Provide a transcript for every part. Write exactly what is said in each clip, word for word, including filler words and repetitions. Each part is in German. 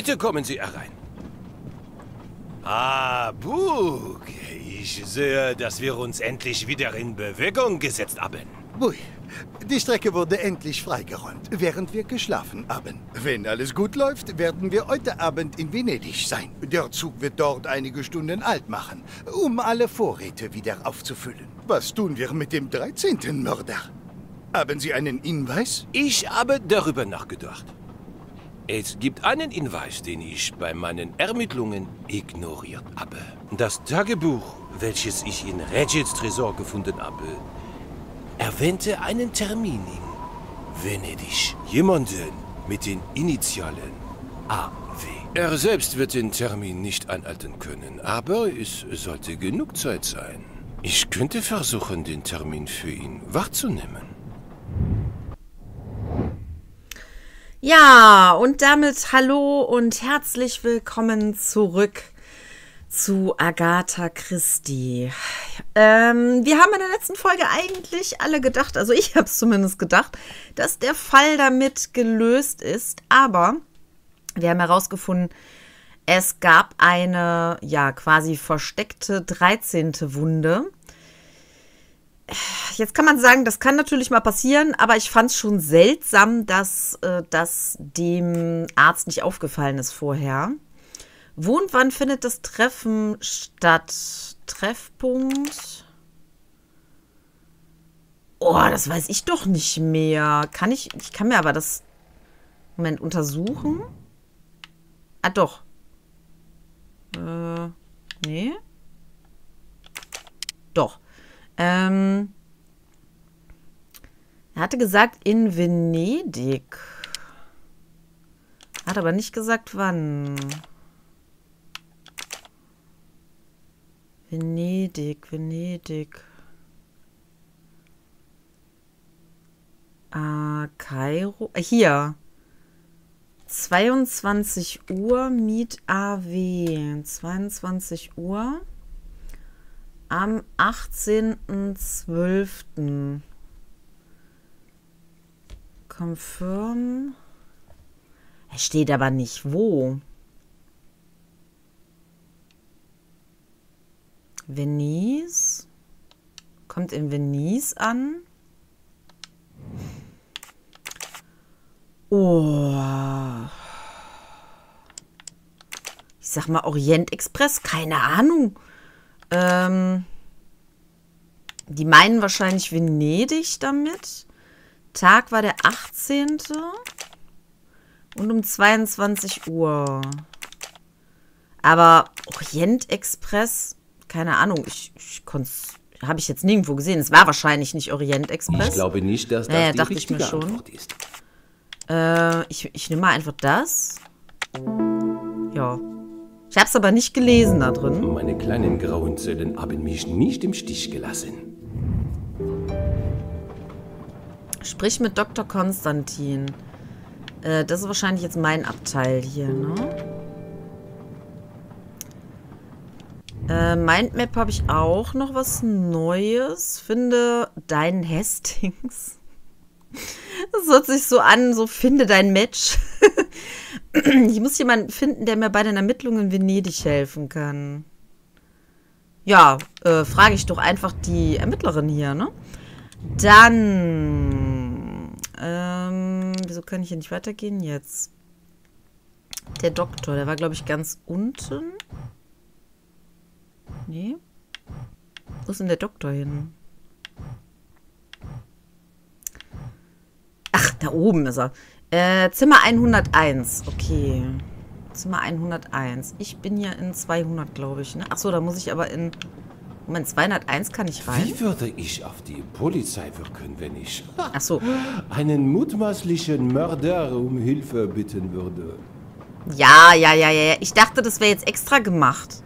Bitte kommen Sie herein. Ah, Bug. Ich sehe, dass wir uns endlich wieder in Bewegung gesetzt haben. Bui. Die Strecke wurde endlich freigeräumt, während wir geschlafen haben. Wenn alles gut läuft, werden wir heute Abend in Venedig sein. Der Zug wird dort einige Stunden alt machen, um alle Vorräte wieder aufzufüllen. Was tun wir mit dem dreizehnten Mörder? Haben Sie einen Hinweis? Ich habe darüber nachgedacht. Es gibt einen Hinweis, den ich bei meinen Ermittlungen ignoriert habe. Das Tagebuch, welches ich in Regis Tresor gefunden habe, erwähnte einen Termin in Venedig. Jemanden mit den Initialen A W. Er selbst wird den Termin nicht einhalten können, aber es sollte genug Zeit sein. Ich könnte versuchen, den Termin für ihn wahrzunehmen. Ja, und damit hallo und herzlich willkommen zurück zu Agatha Christie. Ähm, wir haben in der letzten Folge eigentlich alle gedacht, also ich habe es zumindest gedacht, dass der Fall damit gelöst ist. Aber wir haben herausgefunden, es gab eine, ja, quasi versteckte dreizehnte Wunde. Jetzt kann man sagen, das kann natürlich mal passieren, aber ich fand es schon seltsam, dass äh, das dem Arzt nicht aufgefallen ist vorher. Wo und wann findet das Treffen statt? Treffpunkt? Oh, das weiß ich doch nicht mehr. Kann ich, ich kann mir aber das, Moment, untersuchen? Ah, doch. Äh, nee. Doch. Ähm, er hatte gesagt, in Venedig. Hat aber nicht gesagt, wann. Venedig, Venedig. Ah, Kairo. Hier. zweiundzwanzig Uhr, Miet A W. zweiundzwanzig Uhr. Am achtzehnten zwölften Confirm. Es steht aber nicht wo. Venice. Kommt in Venice an. Oh. Ich sag mal Orient Express. Keine Ahnung. Ähm, die meinen wahrscheinlich Venedig damit. Tag war der achtzehnte Und um zweiundzwanzig Uhr. Aber Orient Express... Keine Ahnung, ich, ich habe ich jetzt nirgendwo gesehen. Es war wahrscheinlich nicht Orient Express. Ich glaube nicht, dass das naja, die dachte richtige ich mir schon. Antwort ist. Äh, ich, ich nehme mal einfach das. Ja. Ich habe es aber nicht gelesen da drin. Meine kleinen grauen Zellen haben mich nicht im Stich gelassen. Sprich mit Doktor Konstantin. Äh, das ist wahrscheinlich jetzt mein Abteil hier, ne? Äh, Mindmap habe ich auch noch was Neues. Finde deinen Hastings. Das hört sich so an, so finde dein Match. Ich muss jemanden finden, der mir bei den Ermittlungen in Venedig helfen kann. Ja, äh, frage ich doch einfach die Ermittlerin hier, ne? Dann... Ähm, wieso kann ich hier nicht weitergehen jetzt? Der Doktor, der war, glaube ich, ganz unten... Nee. Wo ist denn der Doktor hin? Ach, da oben ist er. Äh, Zimmer hunderteins. Okay. Zimmer hunderteins. Ich bin ja in zweihundert, glaube ich. Ne? Achso, da muss ich aber in... Moment, zweihunderteins kann ich rein. Wie würde ich auf die Polizei wirken, wenn ich... Achso. ...einen mutmaßlichen Mörder um Hilfe bitten würde? Ja, ja, ja, ja. Ich dachte, das wäre jetzt extra gemacht.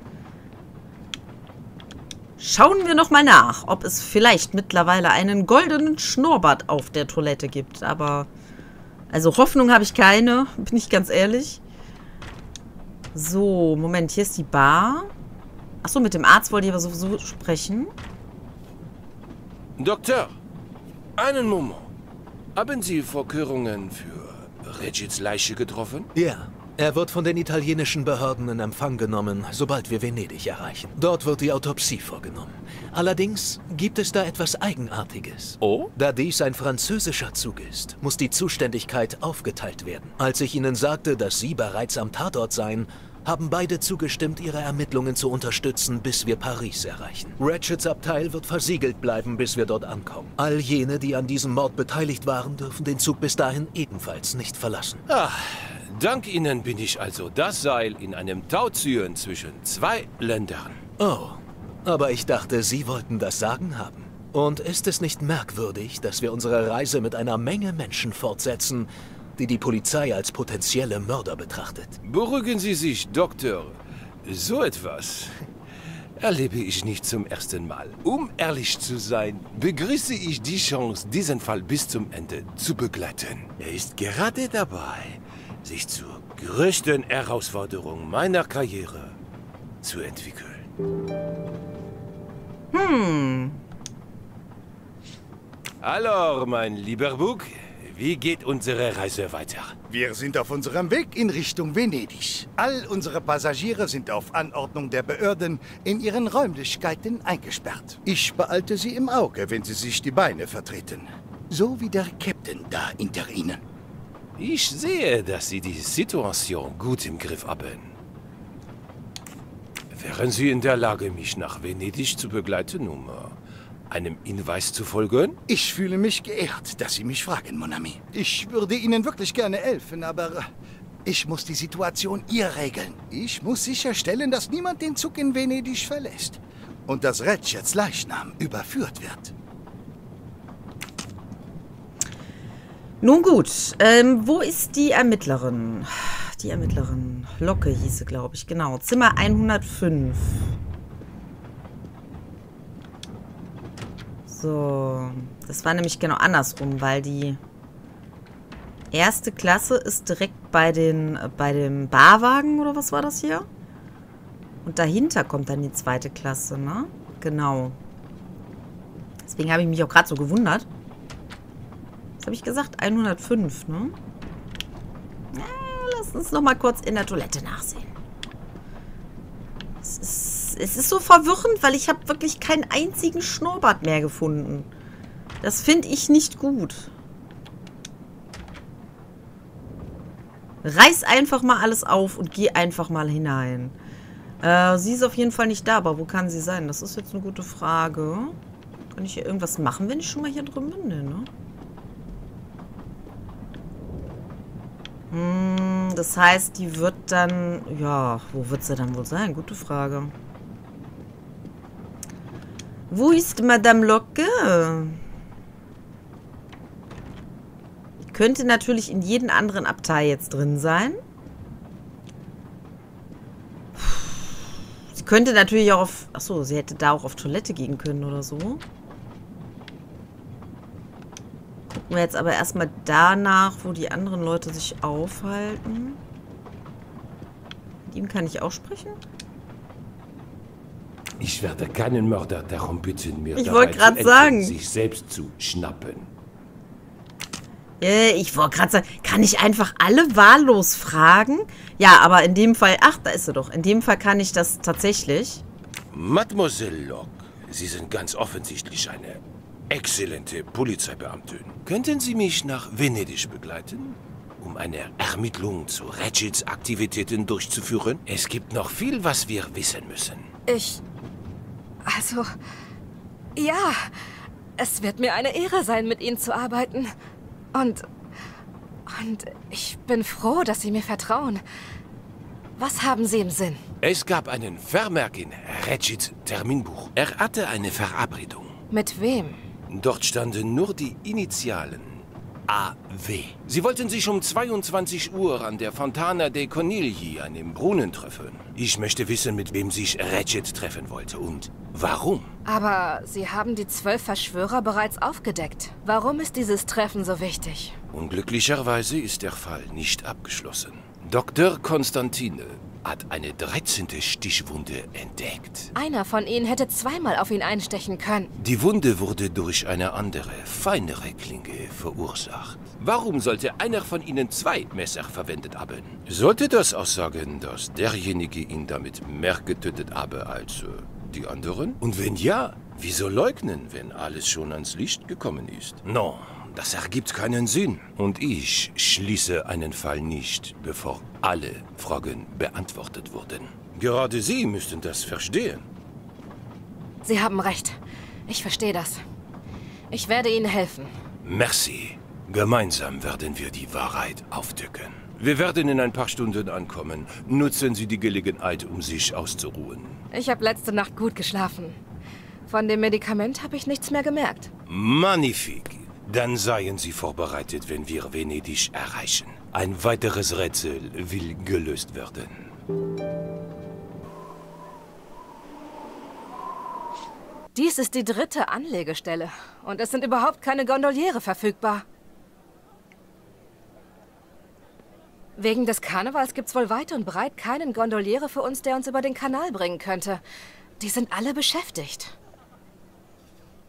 Schauen wir noch mal nach, ob es vielleicht mittlerweile einen goldenen Schnurrbart auf der Toilette gibt. Aber, also Hoffnung habe ich keine, bin ich ganz ehrlich. So, Moment, hier ist die Bar. Achso, mit dem Arzt wollte ich aber sowieso sprechen. Doktor, einen Moment. Haben Sie Vorkehrungen für Regis Leiche getroffen? Ja, Er wird von den italienischen Behörden in Empfang genommen, sobald wir Venedig erreichen. Dort wird die Autopsie vorgenommen. Allerdings gibt es da etwas Eigenartiges. Oh? Da dies ein französischer Zug ist, muss die Zuständigkeit aufgeteilt werden. Als ich Ihnen sagte, dass Sie bereits am Tatort seien, haben beide zugestimmt, ihre Ermittlungen zu unterstützen, bis wir Paris erreichen. Ratchets Abteil wird versiegelt bleiben, bis wir dort ankommen. All jene, die an diesem Mord beteiligt waren, dürfen den Zug bis dahin ebenfalls nicht verlassen. Ach, dank Ihnen bin ich also das Seil in einem Tauziehen zwischen zwei Ländern. Oh, aber ich dachte, Sie wollten das Sagen haben. Und ist es nicht merkwürdig, dass wir unsere Reise mit einer Menge Menschen fortsetzen, die die Polizei als potenzielle Mörder betrachtet? Beruhigen Sie sich, Doktor. So etwas erlebe ich nicht zum ersten Mal. Um ehrlich zu sein, begrüße ich die Chance, diesen Fall bis zum Ende zu begleiten. Er ist gerade dabei, sich zur größten Herausforderung meiner Karriere zu entwickeln. Hm. Alors, mein lieber Buck. Wie geht unsere Reise weiter? Wir sind auf unserem Weg in Richtung Venedig. All unsere Passagiere sind auf Anordnung der Behörden in ihren Räumlichkeiten eingesperrt. Ich behalte sie im Auge, wenn sie sich die Beine vertreten. So wie der Captain da hinter ihnen. Ich sehe, dass Sie die Situation gut im Griff haben. Wären Sie in der Lage, mich nach Venedig zu begleiten, um einem Hinweis zu folgen? Ich fühle mich geehrt, dass Sie mich fragen, mon ami. Ich würde Ihnen wirklich gerne helfen, aber ich muss die Situation hier regeln. Ich muss sicherstellen, dass niemand den Zug in Venedig verlässt und dass Ratchets Leichnam überführt wird. Nun gut, ähm, wo ist die Ermittlerin? Die Ermittlerin. Locke hieß sie, glaube ich. Genau, Zimmer hundertfünf. So, das war nämlich genau andersrum, weil die erste Klasse ist direkt bei den äh, bei dem Barwagen, oder was war das hier? Und dahinter kommt dann die zweite Klasse, ne? Genau. Deswegen habe ich mich auch gerade so gewundert. Was habe ich gesagt? hundertfünf, ne? Na, lass uns noch mal kurz in der Toilette nachsehen. Es ist Es ist so verwirrend, weil ich habe wirklich keinen einzigen Schnurrbart mehr gefunden. Das finde ich nicht gut. Reiß einfach mal alles auf und geh einfach mal hinein. Äh, sie ist auf jeden Fall nicht da, aber wo kann sie sein? Das ist jetzt eine gute Frage. Kann ich hier irgendwas machen, wenn ich schon mal hier drin bin? Nee, ne? Hm, das heißt, die wird dann... Ja, wo wird sie dann wohl sein? Gute Frage. Wo ist Madame Locke? Die könnte natürlich in jedem anderen Abteil jetzt drin sein. Sie könnte natürlich auch auf... Achso, sie hätte da auch auf Toilette gehen können oder so. Gucken wir jetzt aber erstmal danach, wo die anderen Leute sich aufhalten. Mit ihm kann ich auch sprechen. Ich werde keinen Mörder darum bitten, mir ich dabei zu sagen. sich selbst zu schnappen. Äh, ich wollte gerade sagen, kann ich einfach alle wahllos fragen? Ja, aber in dem Fall, ach, da ist sie doch. In dem Fall kann ich das tatsächlich. Mademoiselle Locke, Sie sind ganz offensichtlich eine exzellente Polizeibeamtin. Könnten Sie mich nach Venedig begleiten, um eine Ermittlung zu Ratchets Aktivitäten durchzuführen? Es gibt noch viel, was wir wissen müssen. Ich... Also, ja, es wird mir eine Ehre sein, mit Ihnen zu arbeiten. Und, und ich bin froh, dass Sie mir vertrauen. Was haben Sie im Sinn? Es gab einen Vermerk in Ratchets Terminbuch. Er hatte eine Verabredung. Mit wem? Dort standen nur die Initialen A W. Sie wollten sich um zweiundzwanzig Uhr an der Fontana dei Conigli an dem Brunnen treffen. Ich möchte wissen, mit wem sich Ratchet treffen wollte und warum. Aber Sie haben die zwölf Verschwörer bereits aufgedeckt. Warum ist dieses Treffen so wichtig? Unglücklicherweise ist der Fall nicht abgeschlossen. Doktor Konstantin hat eine dreizehnte Stichwunde entdeckt. Einer von ihnen hätte zweimal auf ihn einstechen können. Die Wunde wurde durch eine andere, feinere Klinge verursacht. Warum sollte einer von ihnen zwei Messer verwendet haben? Sollte das aussagen, dass derjenige ihn damit mehr getötet habe als äh, die anderen? Und wenn ja, wieso leugnen, wenn alles schon ans Licht gekommen ist? No. Das ergibt keinen Sinn. Und ich schließe einen Fall nicht, bevor alle Fragen beantwortet wurden. Gerade Sie müssten das verstehen. Sie haben recht. Ich verstehe das. Ich werde Ihnen helfen. Merci. Gemeinsam werden wir die Wahrheit aufdecken. Wir werden in ein paar Stunden ankommen. Nutzen Sie die Gelegenheit, um sich auszuruhen. Ich habe letzte Nacht gut geschlafen. Von dem Medikament habe ich nichts mehr gemerkt. Magnifique. Dann seien Sie vorbereitet, wenn wir Venedig erreichen. Ein weiteres Rätsel will gelöst werden. Dies ist die dritte Anlegestelle und es sind überhaupt keine Gondoliere verfügbar. Wegen des Karnevals gibt's wohl weit und breit keinen Gondoliere für uns, der uns über den Kanal bringen könnte. Die sind alle beschäftigt.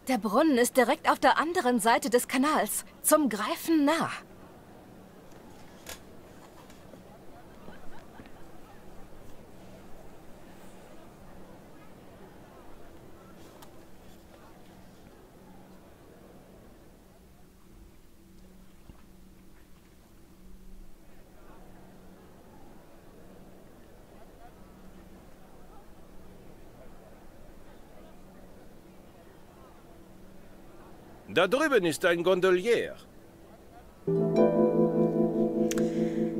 Der Brunnen ist direkt auf der anderen Seite des Kanals, zum Greifen nah. Da drüben ist ein Gondolier.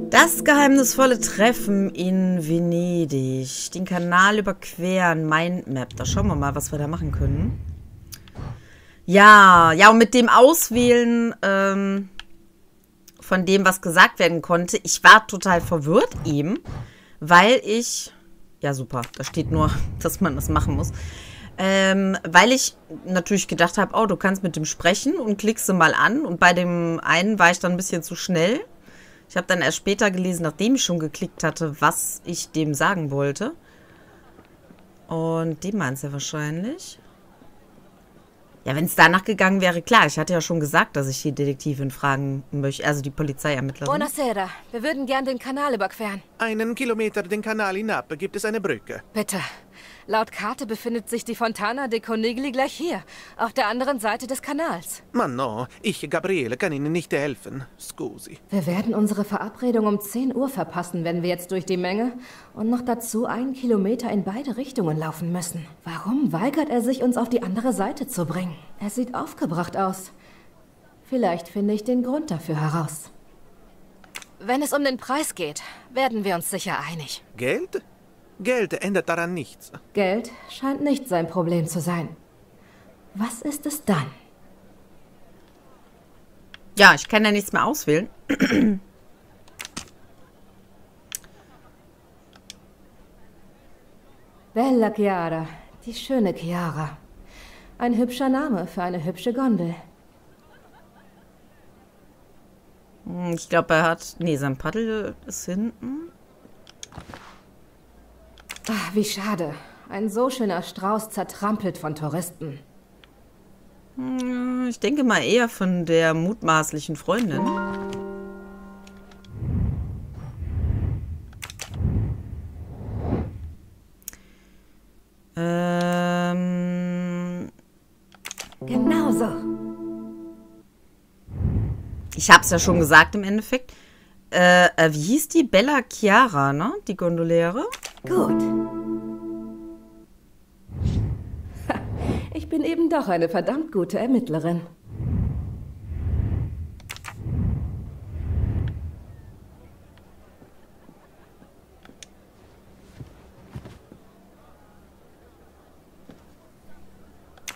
Das geheimnisvolle Treffen in Venedig. Den Kanal überqueren, Mindmap. Da schauen wir mal, was wir da machen können. Ja, ja, und mit dem Auswählen ähm, von dem, was gesagt werden konnte, ich war total verwirrt eben, weil ich... Ja, super, da steht nur, dass man das machen muss. Ähm, weil ich natürlich gedacht habe, oh, du kannst mit dem sprechen und klickst sie mal an. Und bei dem einen war ich dann ein bisschen zu schnell. Ich habe dann erst später gelesen, nachdem ich schon geklickt hatte, was ich dem sagen wollte. Und dem meinst du wahrscheinlich. Ja, wenn es danach gegangen wäre, klar. Ich hatte ja schon gesagt, dass ich die Detektivin fragen möchte, also die Polizeiermittlerin. Buonasera, wir würden gern den Kanal überqueren. Einen Kilometer den Kanal hinab gibt es eine Brücke. Bitte. Laut Karte befindet sich die Fontana dei Conigli gleich hier, auf der anderen Seite des Kanals. Man, no, ich, Gabriele, kann Ihnen nicht helfen. Scusi. Wir werden unsere Verabredung um zehn Uhr verpassen, wenn wir jetzt durch die Menge und noch dazu einen Kilometer in beide Richtungen laufen müssen. Warum weigert er sich, uns auf die andere Seite zu bringen? Er sieht aufgebracht aus. Vielleicht finde ich den Grund dafür heraus. Wenn es um den Preis geht, werden wir uns sicher einig. Geld? Geld ändert daran nichts. Geld scheint nicht sein Problem zu sein. Was ist es dann? Ja, ich kann ja nichts mehr auswählen. Bella Chiara, die schöne Chiara. Ein hübscher Name für eine hübsche Gondel. Ich glaube, er hat... Nee, sein Paddel ist hinten. Ach, wie schade. Ein so schöner Strauß zertrampelt von Touristen. Ich denke mal eher von der mutmaßlichen Freundin. Ähm... Genau so. Ich hab's ja schon gesagt im Endeffekt. Äh, wie hieß die? Bella Chiara, ne? Die Gondoliere? Gut. Ha, ich bin eben doch eine verdammt gute Ermittlerin.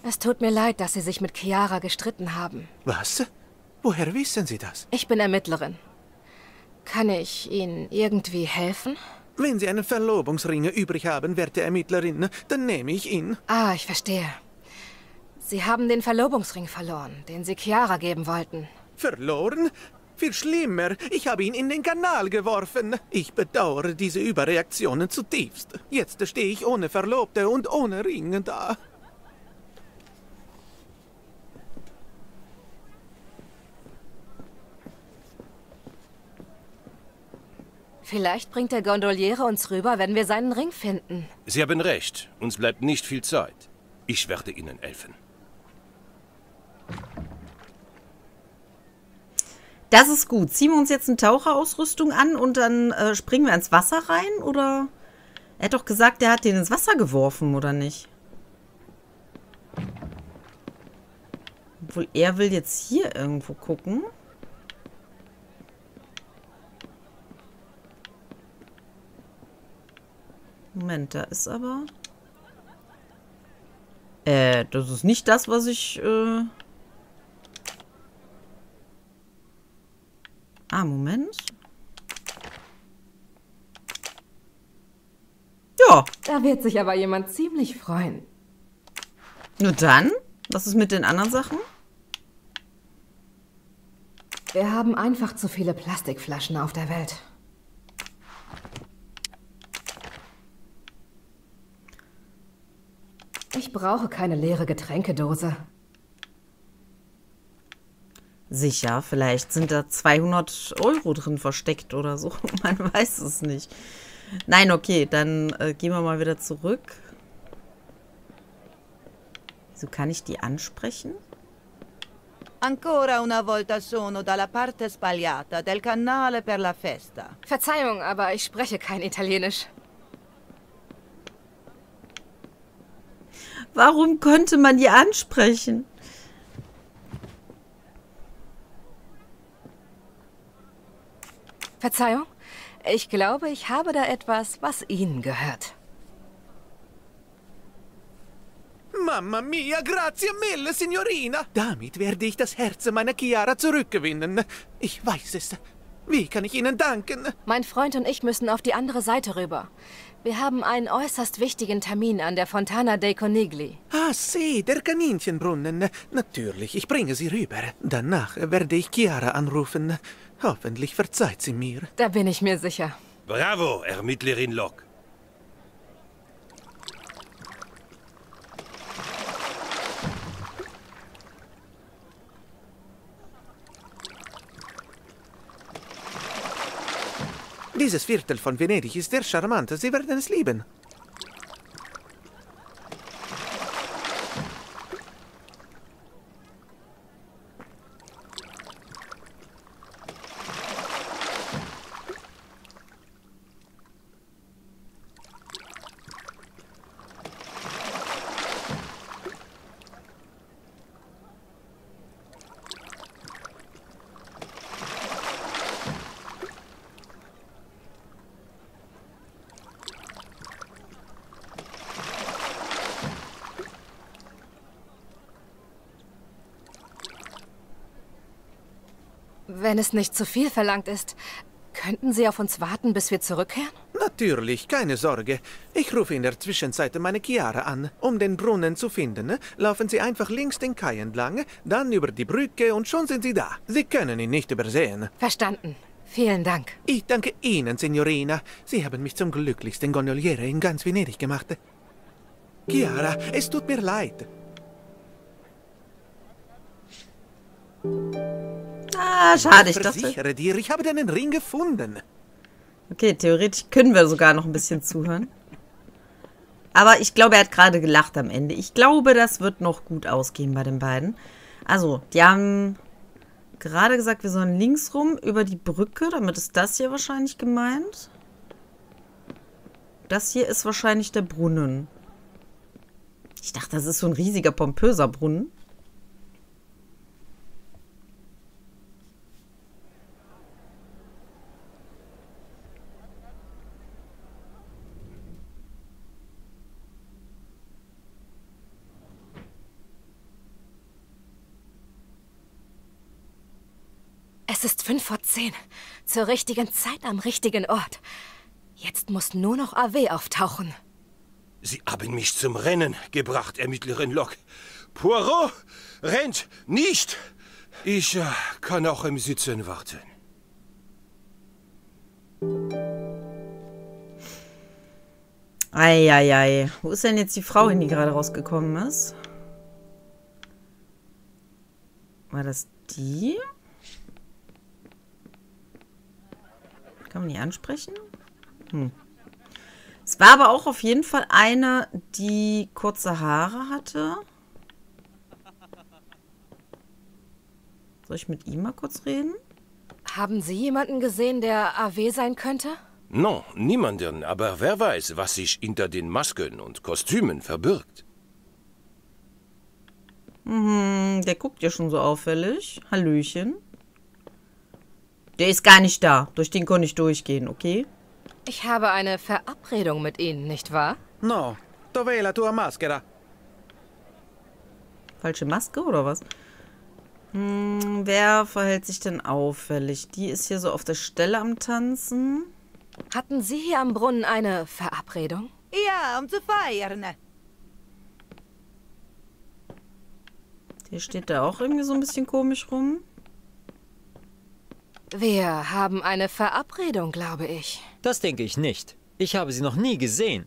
Es tut mir leid, dass Sie sich mit Chiara gestritten haben. Was? Woher wissen Sie das? Ich bin Ermittlerin. Kann ich Ihnen irgendwie helfen? Wenn Sie einen Verlobungsring übrig haben, werte Ermittlerin, dann nehme ich ihn. Ah, ich verstehe. Sie haben den Verlobungsring verloren, den Sie Chiara geben wollten. Verloren? Viel schlimmer, ich habe ihn in den Kanal geworfen. Ich bedauere diese Überreaktionen zutiefst. Jetzt stehe ich ohne Verlobte und ohne Ring da. Vielleicht bringt der Gondoliere uns rüber, wenn wir seinen Ring finden. Sie haben recht. Uns bleibt nicht viel Zeit. Ich werde Ihnen helfen. Das ist gut. Ziehen wir uns jetzt eine Taucherausrüstung an und dann äh, springen wir ins Wasser rein, oder? Er hat doch gesagt, er hat den ins Wasser geworfen, oder nicht? Obwohl, er will jetzt hier irgendwo gucken. Moment, da ist aber... Äh, das ist nicht das, was ich... Äh ah, Moment. Ja. Da wird sich aber jemand ziemlich freuen. Nur dann? Was ist mit den anderen Sachen? Wir haben einfach zu viele Plastikflaschen auf der Welt. Ich brauche keine leere Getränkedose. Sicher, vielleicht sind da zweihundert Euro drin versteckt oder so. Man weiß es nicht. Nein, okay, dann äh, gehen wir mal wieder zurück. Wieso kann ich die ansprechen? Ancora una volta sono dalla parte sbagliata del canale per la festa. Verzeihung, aber ich spreche kein Italienisch. Warum konnte man die ansprechen? Verzeihung, ich glaube, ich habe da etwas, was Ihnen gehört. Mamma mia, grazie mille, Signorina. Damit werde ich das Herz meiner Chiara zurückgewinnen. Ich weiß es. Wie kann ich Ihnen danken? Mein Freund und ich müssen auf die andere Seite rüber. Wir haben einen äußerst wichtigen Termin an der Fontana dei Conigli. Ah, sì, der Kaninchenbrunnen. Natürlich, ich bringe sie rüber. Danach werde ich Chiara anrufen. Hoffentlich verzeiht sie mir. Da bin ich mir sicher. Bravo, Ermittlerin Locke. Dieses Viertel von Venedig ist sehr charmant. Sie werden es lieben. Wenn es nicht zu viel verlangt ist, könnten Sie auf uns warten, bis wir zurückkehren? Natürlich, keine Sorge. Ich rufe in der Zwischenzeit meine Chiara an. Um den Brunnen zu finden, laufen Sie einfach links den Kai entlang, dann über die Brücke und schon sind Sie da. Sie können ihn nicht übersehen. Verstanden. Vielen Dank. Ich danke Ihnen, Signorina. Sie haben mich zum glücklichsten Gondoliere in ganz Venedig gemacht. Chiara, es tut mir leid. Ah, schade, ich versichere dir, ich habe deinen Ring gefunden. Okay, theoretisch können wir sogar noch ein bisschen zuhören. Aber ich glaube, er hat gerade gelacht am Ende. Ich glaube, das wird noch gut ausgehen bei den beiden. Also, die haben gerade gesagt, wir sollen links rum über die Brücke. Damit ist das hier wahrscheinlich gemeint. Das hier ist wahrscheinlich der Brunnen. Ich dachte, das ist so ein riesiger, pompöser Brunnen. Es ist fünf vor zehn. Zur richtigen Zeit am richtigen Ort. Jetzt muss nur noch A W auftauchen. Sie haben mich zum Rennen gebracht, Ermittlerin Locke. Poirot, rennt nicht! Ich äh, kann auch im Sitzen warten. Eieiei. Wo ist denn jetzt die Frau hin, die gerade rausgekommen ist? War das die? Kann man die ansprechen? Hm. Es war aber auch auf jeden Fall eine, die kurze Haare hatte. Soll ich mit ihm mal kurz reden? Haben Sie jemanden gesehen, der A W sein könnte? No, niemanden, aber wer weiß, was sich hinter den Masken und Kostümen verbirgt. Mhm, der guckt ja schon so auffällig. Hallöchen. Der ist gar nicht da. Durch den konnte ich durchgehen, okay? Ich habe eine Verabredung mit Ihnen, nicht wahr? No, dove è la tua maschera? Falsche Maske oder was? Hm, wer verhält sich denn auffällig? Die ist hier so auf der Stelle am Tanzen. Hatten Sie hier am Brunnen eine Verabredung? Ja, um zu feiern. Der steht da auch irgendwie so ein bisschen komisch rum. Wir haben eine Verabredung, glaube ich. Das denke ich nicht. Ich habe sie noch nie gesehen.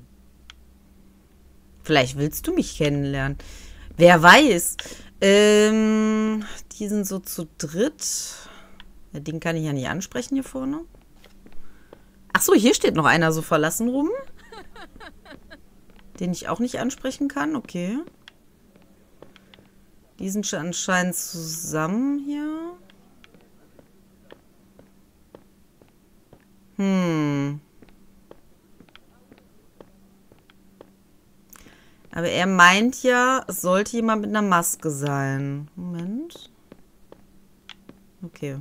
Vielleicht willst du mich kennenlernen. Wer weiß. Ähm, die sind so zu dritt. Den kann ich ja nicht ansprechen hier vorne. Ach so, hier steht noch einer so verlassen rum. Den ich auch nicht ansprechen kann. Okay. Die sind schon anscheinend zusammen hier. Hm. Aber er meint ja, es sollte jemand mit einer Maske sein. Moment. Okay.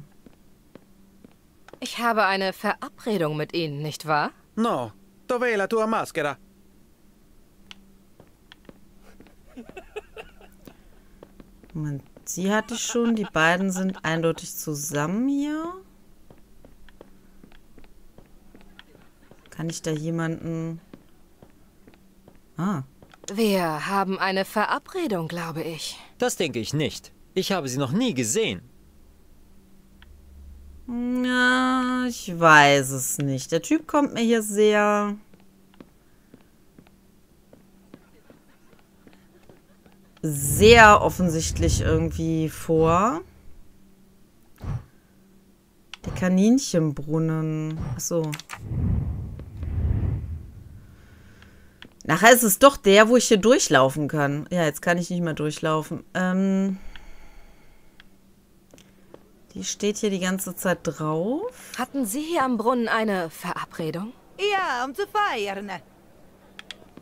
Ich habe eine Verabredung mit Ihnen, nicht wahr? No, dov'è la tua maschera? Moment, sie hatte ich schon. Die beiden sind eindeutig zusammen hier. Kann ich da jemanden... Ah. Wir haben eine Verabredung, glaube ich. Das denke ich nicht. Ich habe sie noch nie gesehen. Na, ich weiß es nicht. Der Typ kommt mir hier sehr... sehr offensichtlich irgendwie vor. Der Kaninchenbrunnen. Achso. Nachher ist es doch der, wo ich hier durchlaufen kann. Ja, jetzt kann ich nicht mehr durchlaufen. Ähm, die steht hier die ganze Zeit drauf. Hatten Sie hier am Brunnen eine Verabredung? Ja, um zu feiern. Ja,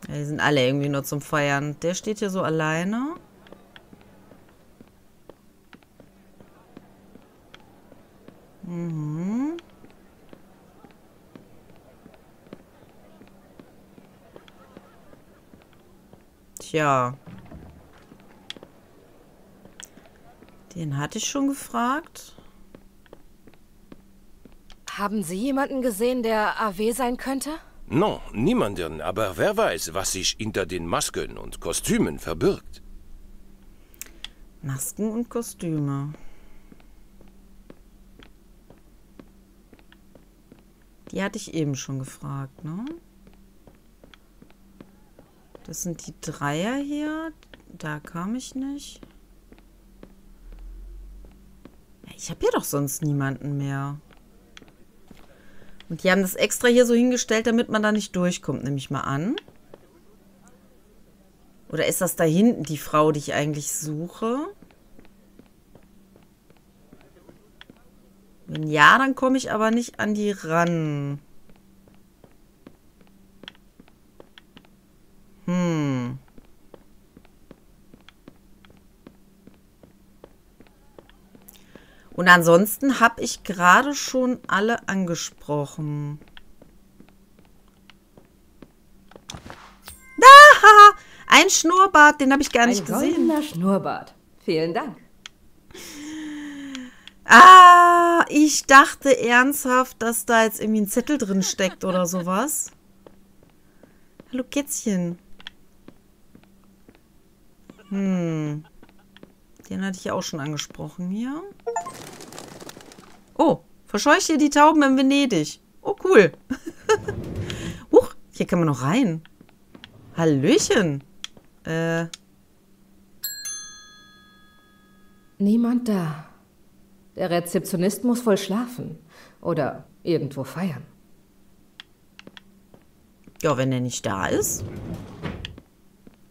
die sind alle irgendwie nur zum Feiern. Der steht hier so alleine. Mhm. Tja. Den hatte ich schon gefragt. Haben Sie jemanden gesehen, der A W sein könnte? No, niemanden, aber wer weiß, was sich hinter den Masken und Kostümen verbirgt. Masken und Kostüme. Die hatte ich eben schon gefragt, ne? Das sind die Dreier hier. Da kam ich nicht. Ich habe hier doch sonst niemanden mehr. Und die haben das extra hier so hingestellt, damit man da nicht durchkommt, nehme ich mal an. Oder ist das da hinten die Frau, die ich eigentlich suche? Wenn ja, dann komme ich aber nicht an die ran. Hm. Und ansonsten habe ich gerade schon alle angesprochen. Ah, ein Schnurrbart, den habe ich gar nicht gesehen. Ein goldener Schnurrbart. Vielen Dank. Ah, ich dachte ernsthaft, dass da jetzt irgendwie ein Zettel drin steckt oder sowas. Hallo Kätzchen. Hm. Den hatte ich ja auch schon angesprochen hier. Oh, verscheucht ihr die Tauben in Venedig? Oh, cool. Huch, hier kann man noch rein. Hallöchen. Äh. Niemand da. Der Rezeptionist muss voll schlafen. Oder irgendwo feiern. Ja, wenn er nicht da ist.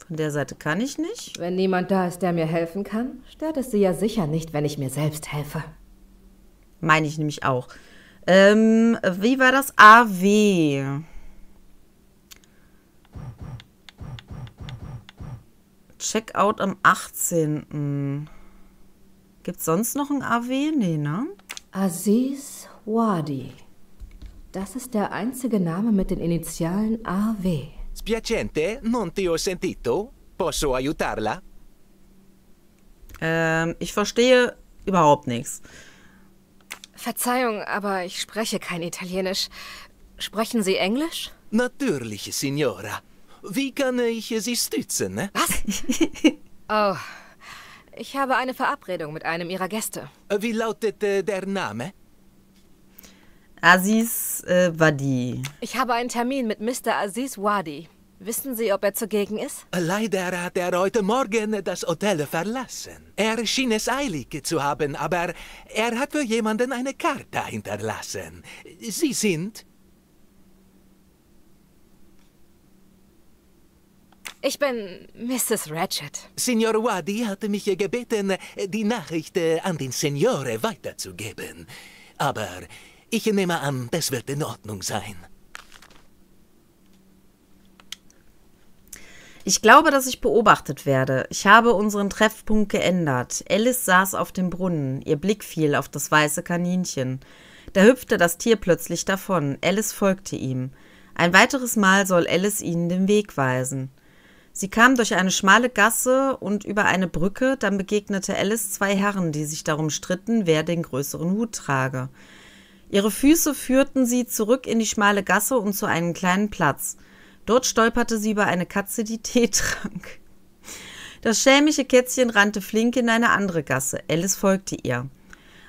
Von der Seite kann ich nicht. Wenn niemand da ist, der mir helfen kann, stört es sie ja sicher nicht, wenn ich mir selbst helfe. Meine ich nämlich auch. Ähm, wie war das? A W. Checkout am achtzehnten Gibt's sonst noch ein A W? Nee, ne? Aziz Wadi. Das ist der einzige Name mit den Initialen A W. Spiacente, non ti ho sentito. Posso aiutarla? Ähm, ich verstehe überhaupt nichts. Verzeihung, aber ich spreche kein Italienisch. Sprechen Sie Englisch? Natürlich, Signora. Wie kann ich Sie stützen? Ne? Was? Oh, ich habe eine Verabredung mit einem Ihrer Gäste. Wie lautet äh, der Name? Aziz äh, Wadi. Ich habe einen Termin mit Mister Aziz Wadi. Wissen Sie, ob er zugegen ist? Leider hat er heute Morgen das Hotel verlassen. Er schien es eilig zu haben, aber er hat für jemanden eine Karte hinterlassen. Sie sind... Ich bin Misses Ratchet. Signor Wadi hatte mich gebeten, die Nachricht an den Signore weiterzugeben. Aber ich nehme an, das wird in Ordnung sein. Ich glaube, dass ich beobachtet werde. Ich habe unseren Treffpunkt geändert. Alice saß auf dem Brunnen. Ihr Blick fiel auf das weiße Kaninchen. Da hüpfte das Tier plötzlich davon. Alice folgte ihm. Ein weiteres Mal soll Alice ihnen den Weg weisen. Sie kam durch eine schmale Gasse und über eine Brücke. Dann begegnete Alice zwei Herren, die sich darum stritten, wer den größeren Hut trage. Ihre Füße führten sie zurück in die schmale Gasse und zu einem kleinen Platz. Dort stolperte sie über eine Katze, die Tee trank. Das schelmische Kätzchen rannte flink in eine andere Gasse. Alice folgte ihr.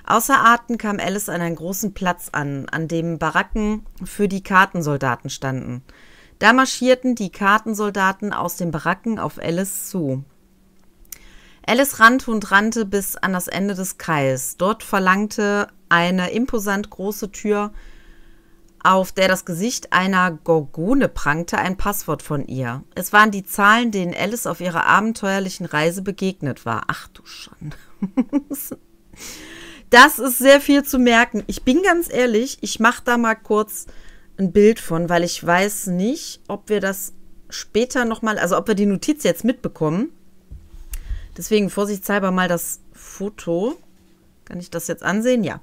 Außer Atem kam Alice an einen großen Platz an, an dem Baracken für die Kartensoldaten standen. Da marschierten die Kartensoldaten aus den Baracken auf Alice zu. Alice rannte und rannte bis an das Ende des Kreises. Dort verlangte eine imposant große Tür, auf der das Gesicht einer Gorgone prangte, ein Passwort von ihr. Es waren die Zahlen, denen Alice auf ihrer abenteuerlichen Reise begegnet war. Ach du Schande. Das ist sehr viel zu merken. Ich bin ganz ehrlich, ich mache da mal kurz ein Bild von, weil ich weiß nicht, ob wir das später nochmal, also ob wir die Notiz jetzt mitbekommen. Deswegen vorsichtshalber mal das Foto. Kann ich das jetzt ansehen? Ja.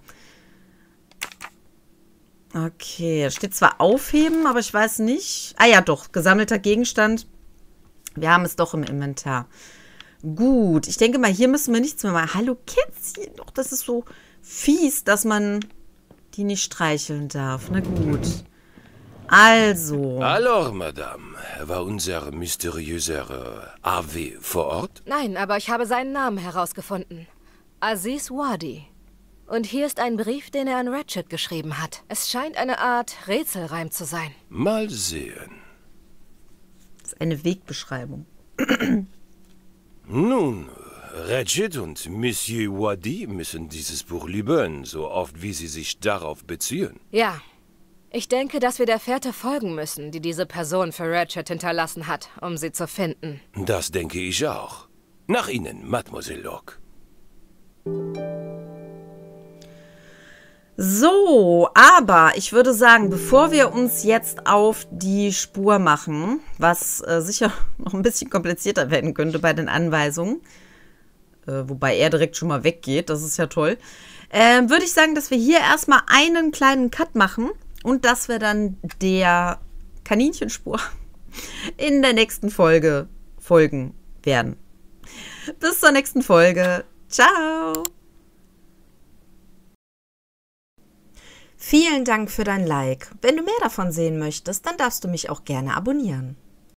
Okay, da steht zwar aufheben, aber ich weiß nicht. Ah ja, doch, gesammelter Gegenstand. Wir haben es doch im Inventar. Gut, ich denke mal, hier müssen wir nichts mehr machen. Hallo Kätzchen, doch, das ist so fies, dass man die nicht streicheln darf. Na gut. Also. Hallo, Madame. War unser mysteriöser A W vor Ort? Nein, aber ich habe seinen Namen herausgefunden. Aziz Wadi. Und hier ist ein Brief, den er an Ratchet geschrieben hat. Es scheint eine Art Rätselreim zu sein. Mal sehen. Das ist eine Wegbeschreibung. Nun, Ratchet und Monsieur Wadi müssen dieses Buch lieben, so oft wie sie sich darauf beziehen. Ja, ich denke, dass wir der Fährte folgen müssen, die diese Person für Ratchet hinterlassen hat, um sie zu finden. Das denke ich auch. Nach Ihnen, Mademoiselle Locke. So, aber ich würde sagen, bevor wir uns jetzt auf die Spur machen, was äh, sicher noch ein bisschen komplizierter werden könnte bei den Anweisungen, äh, wobei er direkt schon mal weggeht, das ist ja toll, äh, würde ich sagen, dass wir hier erstmal einen kleinen Cut machen und dass wir dann der Kaninchenspur in der nächsten Folge folgen werden. Bis zur nächsten Folge. Ciao! Vielen Dank für dein Like. Wenn du mehr davon sehen möchtest, dann darfst du mich auch gerne abonnieren.